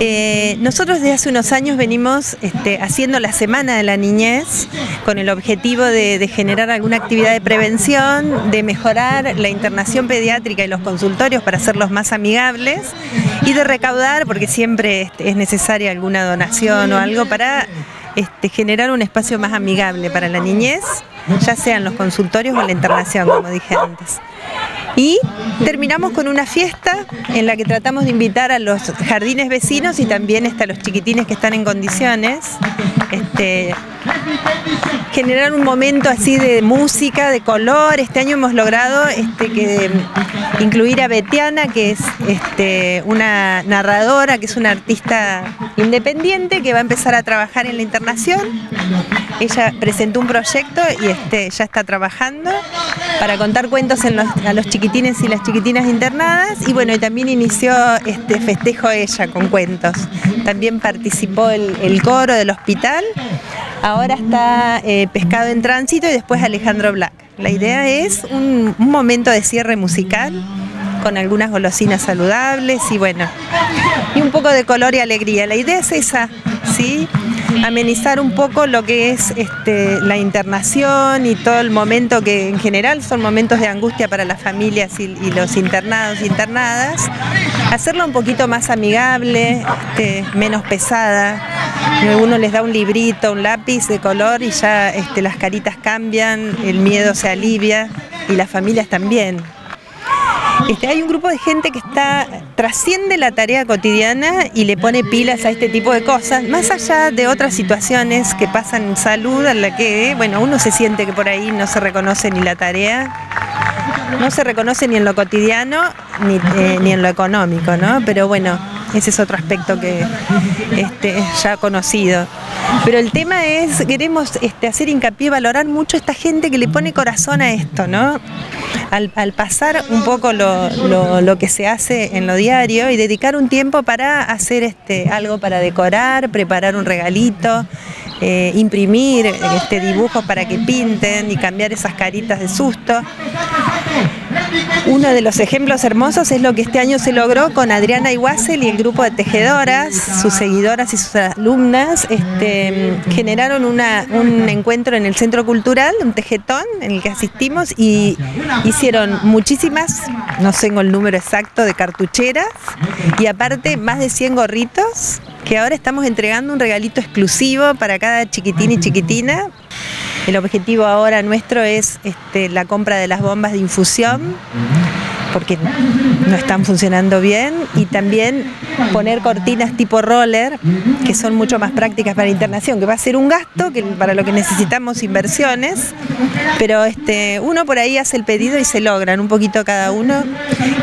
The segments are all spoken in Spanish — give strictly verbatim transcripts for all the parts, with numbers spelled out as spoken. Eh, nosotros desde hace unos años venimos este, haciendo la Semana de la Niñez con el objetivo de, de generar alguna actividad de prevención, de mejorar la internación pediátrica y los consultorios para hacerlos más amigables y de recaudar, porque siempre es necesaria alguna donación o algo para este, generar un espacio más amigable para la niñez, ya sean los consultorios o la internación, como dije antes. Y terminamos con una fiesta en la que tratamos de invitar a los jardines vecinos y también hasta los chiquitines que están en condiciones. Este, generar un momento así de música, de color. Este año hemos logrado este, que, incluir a Betiana, que es este, una narradora, que es una artista independiente que va a empezar a trabajar en la internación. Ella presentó un proyecto y este, ya está trabajando para contar cuentos en los, a los chiquitines y las chiquitinas internadas. Y bueno, y también inició este festejo ella con cuentos. También participó el, el coro del hospital. Ahora está eh, Pescado en Tránsito y después Alejandro Black. La idea es un, un momento de cierre musical con algunas golosinas saludables y bueno, y un poco de color y alegría. La idea es esa, ¿sí? Amenizar un poco lo que es este, la internación y todo el momento que en general son momentos de angustia para las familias y, y los internados e internadas. Hacerla un poquito más amigable, este, menos pesada. Uno les da un librito, un lápiz de color y ya este, las caritas cambian, el miedo se alivia y las familias también. Este, hay un grupo de gente que está, trasciende la tarea cotidiana y le pone pilas a este tipo de cosas, más allá de otras situaciones que pasan en salud, en la que bueno, uno se siente que por ahí no se reconoce ni la tarea, no se reconoce ni en lo cotidiano ni, eh, ni en lo económico, ¿no? Pero bueno, ese es otro aspecto que este, es ya conocido. Pero el tema es, queremos este, hacer hincapié, valorar mucho a esta gente que le pone corazón a esto, ¿no? Al, al pasar un poco lo, lo, lo que se hace en lo diario y dedicar un tiempo para hacer este, algo para decorar, preparar un regalito, eh, imprimir este, dibujos para que pinten y cambiar esas caritas de susto. Uno de los ejemplos hermosos es lo que este año se logró con Adriana Iguasel y el grupo de tejedoras, sus seguidoras y sus alumnas. Este, generaron una, un encuentro en el Centro Cultural, un tejetón en el que asistimos y hicieron muchísimas, no tengo el número exacto, de cartucheras y aparte más de cien gorritos que ahora estamos entregando un regalito exclusivo para cada chiquitín y chiquitina. El objetivo ahora nuestro es este, la compra de las bombas de infusión, porque no están funcionando bien, y también poner cortinas tipo roller, que son mucho más prácticas para la internación, que va a ser un gasto, que para lo que necesitamos inversiones, pero este, uno por ahí hace el pedido y se logran un poquito cada uno.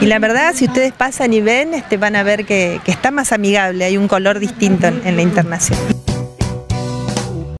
Y la verdad, si ustedes pasan y ven, este, van a ver que, que está más amigable, hay un color distinto en, en la internación.